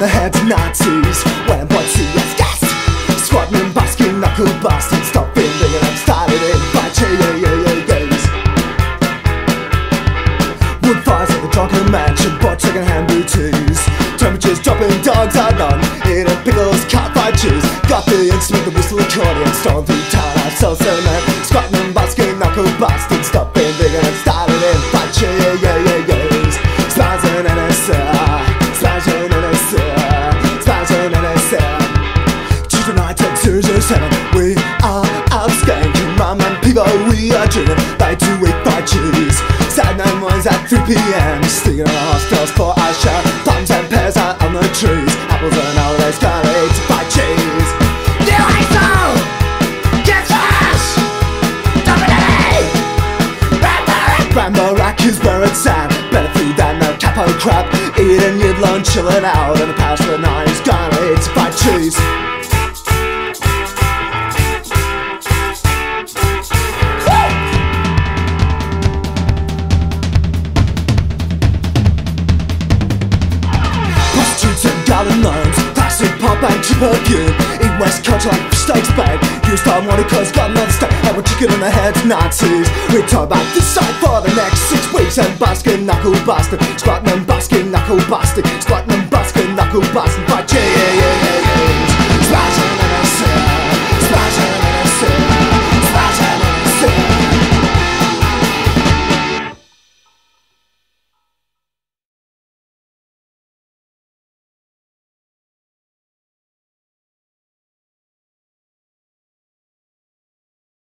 the head of Nazis. When I'm yes, yes! Squadman basking knuckle bastard. Stop being big and I'm started in by games. Wood fires at the drunken mansion, bought second-hand booties. Temperatures dropping, dogs are none. Eating pickles, cat fried cheese. Got the instrument, the whistle accordion. Storm through town, I'm so man. Squadman basking knuckle bastard. Stop being big and I'm started in by games. Slides and NSR. We are out skanking, mum and people we are driven by 2 week budgies. Saturday mornings at 3 p.m. sticking on our hospitals for our share. Plums and pears are on the trees. Apples and holidays can't eat budgies. You asshole! Get fast! Dominate! Rambo rack is where it's at. Better food than the capo crap. Eating your lunch, chilling out. And the past for the 90s can't eat budgies. Loans, classic pop and cheap perfume. In West Country like steaks bag. Used our money cause got non-stop. And we're chicken in the head Nazis. We talk about this side for the next 6 weeks. And basking knuckle bastard. Squatman basking knuckle bastard.